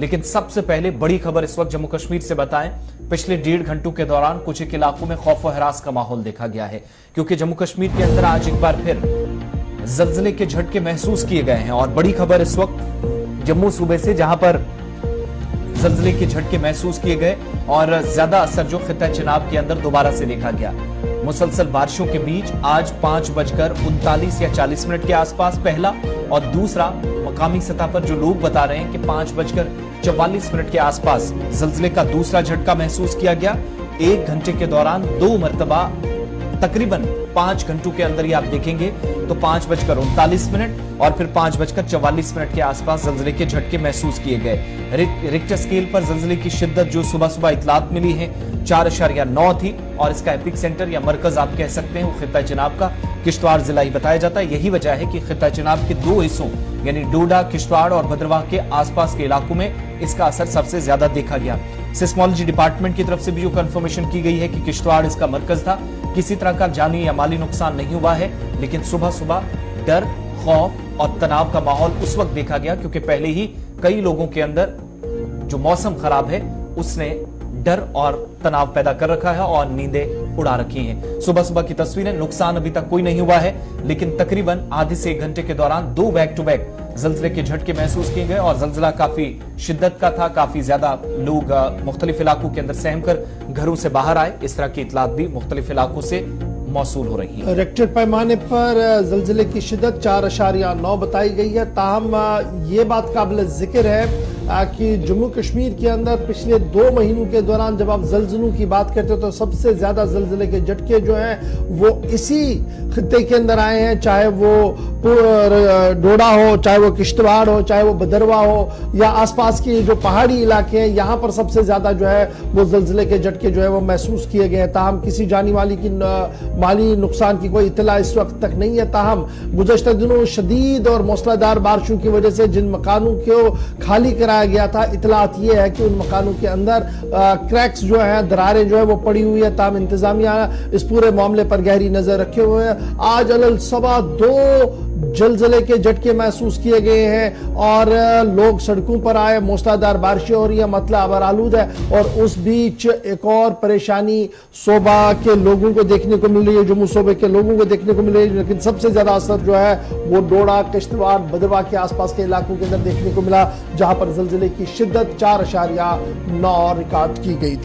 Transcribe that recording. लेकिन सबसे पहले बड़ी खबर इस वक्त जम्मू कश्मीर से बताएं। पिछले 1.5 घंटों के दौरान कुछ इलाकों में खौफ और हरास का माहौल देखा गया है, क्योंकि जम्मू कश्मीर के अंदर आज एक बार फिर जल्जले के झटके महसूस किए गए हैं। और बड़ी खबर इस वक्त जम्मू सूबे से, जहां पर जल्जले के झटके महसूस किए गए और ज्यादा असर जो खिता चिनाब के अंदर दोबारा से देखा गया। मुसलसल बारिशों के बीच आज 5:39 या 40 मिनट के आसपास पहला और दूसरा मकामी सतह पर जो लोग बता रहे हैं कि 5:44 के आसपास जल्जले का दूसरा झटका महसूस किया गया। 1 घंटे के दौरान 2 मरतबा, तकरीबन 5 घंटों के अंदर ही आप देखेंगे तो 5:39 और फिर 5:44 के आसपास जल्जले के झटके महसूस किए गए। रिक्टर स्केल पर जल्जले की शिद्दत जो सुबह सुबह इतलात मिली है 4.9 थी और इसका एपिक सेंटर या मरकज आप कह सकते हैं वो खिता चिनाब का किश्तवाड़ जिला ही बताया जाता है। यही वजह है कि खिता चिनाब के 2 हिस्सों यानी डोडा, किश्तवाड़ और भद्रवाह के आसपास के इलाकों में इसका असर सबसे ज्यादा देखा गया। सिस्मोलॉजी डिपार्टमेंट की तरफ से भी जो कंफर्मेशन की गई है कि किश्तवाड़ इसका मरकज था। किसी तरह का जानी या माली नुकसान नहीं हुआ है, लेकिन सुबह सुबह डर, खौफ और तनाव का माहौल उस वक्त देखा गया क्योंकि पहले ही कई लोगों के अंदर जो मौसम खराब है उसने डर और तनाव पैदा कर रखा है और नींदें उड़ा रखी हैं। सुबह सुबह की तस्वीरें, नुकसान अभी तक कोई नहीं हुआ है, लेकिन तकरीबन आधे से 1 घंटे के दौरान 2 बैक टू बैक जल्जले के झटके महसूस किए गए और जल्जला काफी शिद्दत का था। काफी ज्यादा लोग मुख्तलिफ इलाकों के अंदर सहम कर घरों से बाहर आए, इस तरह की इतलात भी मुख्तलिफ इलाकों से मौसूल हो रही है। रेक्टर पैमाने पर जल्जले की शिद्दत 4.9 बताई गई है। ताहम ये बात काबिल जिक्र है कि जम्मू कश्मीर के अंदर पिछले 2 महीनों के दौरान जब आप जल्जलों की बात करते हो तो सबसे ज्यादा जल्जले के झटके जो हैं वो इसी खित्ते के अंदर आए हैं, चाहे वो डोडा हो, चाहे वो किश्तवाड़ हो, चाहे वो भद्रवाह हो या आसपास के जो पहाड़ी इलाके हैं, यहाँ पर सबसे ज्यादा जो है वो जल्जले के झटके जो है वो महसूस किए गए हैं। ताहम किसी जानी वाली की माली नुकसान की कोई इतला इस वक्त तक नहीं है। ताहम गुज़श्ता दिनों शदीद और मौसलाधार बारिशों की वजह से जिन मकानों को खाली कराया गया था, इतलात यह है कि उन मकानों के अंदर क्रैक्स जो है, दरारें जो है वो पड़ी हुई है। ताम इंतजामिया इस पूरे मामले पर गहरी नजर रखे हुए हैं। आज अलल सबा 2 जलजले के झटके महसूस किए गए हैं और लोग सड़कों पर आए। मूसलाधार बारिशें हो रही है, मतला अबर आलूद है और उस बीच एक और परेशानी सूबा के लोगों को देखने को मिल रही है, जम्मू सूबे के लोगों को देखने को मिल रही है। लेकिन सबसे ज्यादा असर जो है वो डोडा, किश्तवाड़, भद्रवाह के आसपास के इलाकों के अंदर देखने को मिला, जहां पर जलजले की शिद्दत 4.9 रिकॉर्ड की गई थी।